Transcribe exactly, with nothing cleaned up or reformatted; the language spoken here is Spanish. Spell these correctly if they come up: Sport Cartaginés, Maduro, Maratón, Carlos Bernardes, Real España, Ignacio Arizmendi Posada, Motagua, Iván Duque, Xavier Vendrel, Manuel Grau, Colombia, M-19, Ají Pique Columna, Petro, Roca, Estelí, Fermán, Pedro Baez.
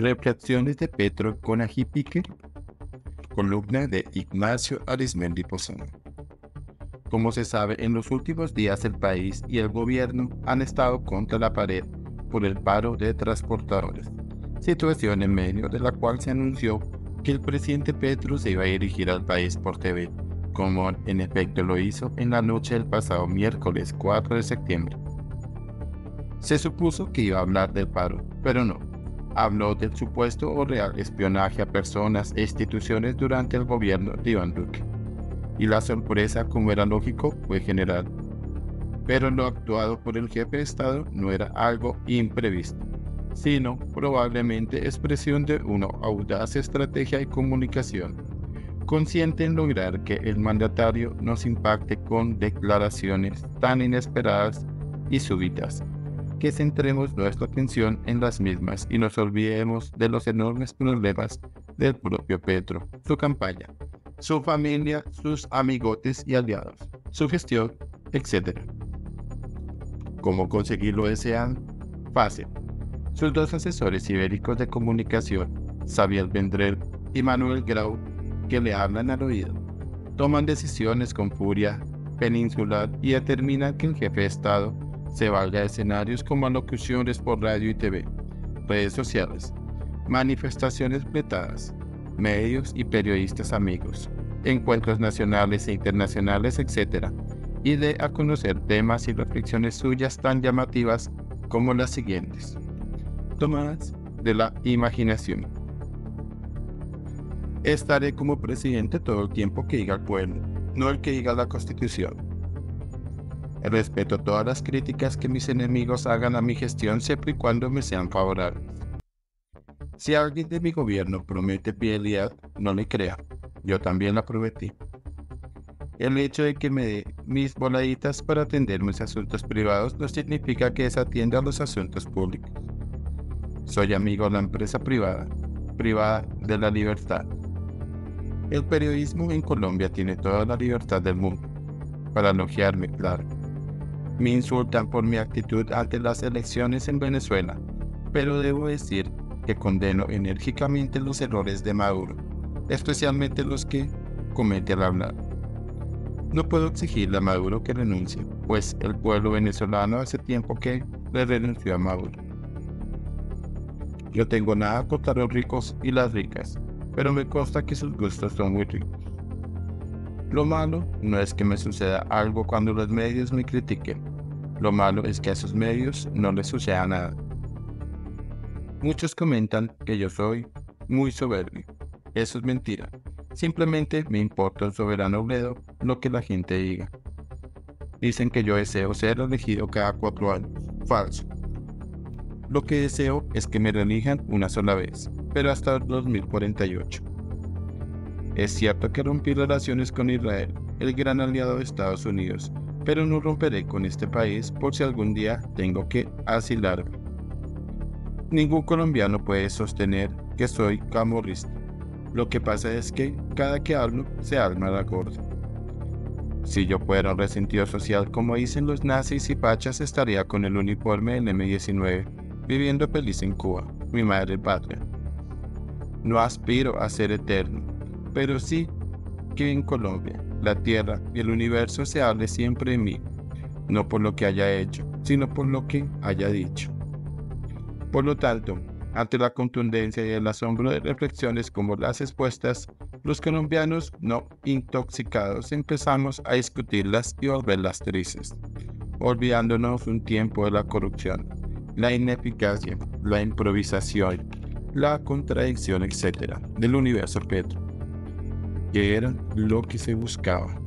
Reflexiones de Petro con Ají Pique, columna de Ignacio Arizmendi Posada. Como se sabe, en los últimos días el país y el gobierno han estado contra la pared por el paro de transportadores, situación en medio de la cual se anunció que el presidente Petro se iba a dirigir al país por T V, como en efecto lo hizo en la noche del pasado miércoles cuatro de septiembre. Se supuso que iba a hablar del paro, pero no. Habló del supuesto o real espionaje a personas e instituciones durante el gobierno de Iván Duque, y la sorpresa, como era lógico, fue general. Pero lo actuado por el jefe de Estado no era algo imprevisto, sino probablemente expresión de una audaz estrategia de comunicación, consciente en lograr que el mandatario nos impacte con declaraciones tan inesperadas y súbitas, que centremos nuestra atención en las mismas y nos olvidemos de los enormes problemas del propio Petro, su campaña, su familia, sus amigotes y aliados, su gestión, etcétera. ¿Cómo conseguir lo deseado? Fácil. Sus dos asesores ibéricos de comunicación, Xavier Vendrel y Manuel Grau, que le hablan al oído, toman decisiones con furia peninsular y determinan que el jefe de Estado se valga de escenarios como alocuciones por radio y T V, redes sociales, manifestaciones vetadas, medios y periodistas amigos, encuentros nacionales e internacionales, etcétera, y dé a conocer temas y reflexiones suyas tan llamativas como las siguientes, tomadas de la imaginación. Estaré como presidente todo el tiempo que diga el pueblo, no el que diga la Constitución. Respeto todas las críticas que mis enemigos hagan a mi gestión siempre y cuando me sean favorables. Si alguien de mi gobierno promete fidelidad, no le crea. Yo también la prometí. El hecho de que me dé mis voladitas para atender mis asuntos privados no significa que desatienda los asuntos públicos. Soy amigo de la empresa privada, privada de la libertad. El periodismo en Colombia tiene toda la libertad del mundo, para elogiarme, claro. Me insultan por mi actitud ante las elecciones en Venezuela, pero debo decir que condeno enérgicamente los errores de Maduro, especialmente los que comete al hablar. No puedo exigirle a Maduro que renuncie, pues el pueblo venezolano hace tiempo que le renunció a Maduro. Yo tengo nada contra los ricos y las ricas, pero me consta que sus gustos son muy ricos. Lo malo no es que me suceda algo cuando los medios me critiquen. Lo malo es que a esos medios no les suceda nada. Muchos comentan que yo soy muy soberbio. Eso es mentira. Simplemente me importa el soberano bledo lo que la gente diga. Dicen que yo deseo ser elegido cada cuatro años. Falso. Lo que deseo es que me reelijan una sola vez, pero hasta el dos mil cuarenta y ocho. Es cierto que rompí relaciones con Israel, el gran aliado de Estados Unidos, pero no romperé con este país por si algún día tengo que asilarme. Ningún colombiano puede sostener que soy camorrista. Lo que pasa es que cada que hablo se arma la gorda. Si yo fuera un resentido social como dicen los nazis y pachas, estaría con el uniforme del eme diecinueve, viviendo feliz en Cuba, mi madre patria. No aspiro a ser eterno, pero sí que en Colombia, la tierra y el universo se hable siempre de mí, no por lo que haya hecho, sino por lo que haya dicho. Por lo tanto, ante la contundencia y el asombro de reflexiones como las expuestas, los colombianos no intoxicados empezamos a discutirlas y volverlas tristes, olvidándonos un tiempo de la corrupción, la ineficacia, la improvisación, la contradicción, etcétera, del universo Petro, que era lo que se buscaba.